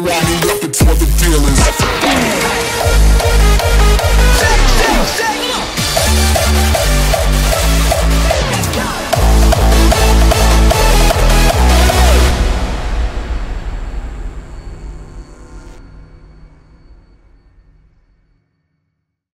riding up until the deal is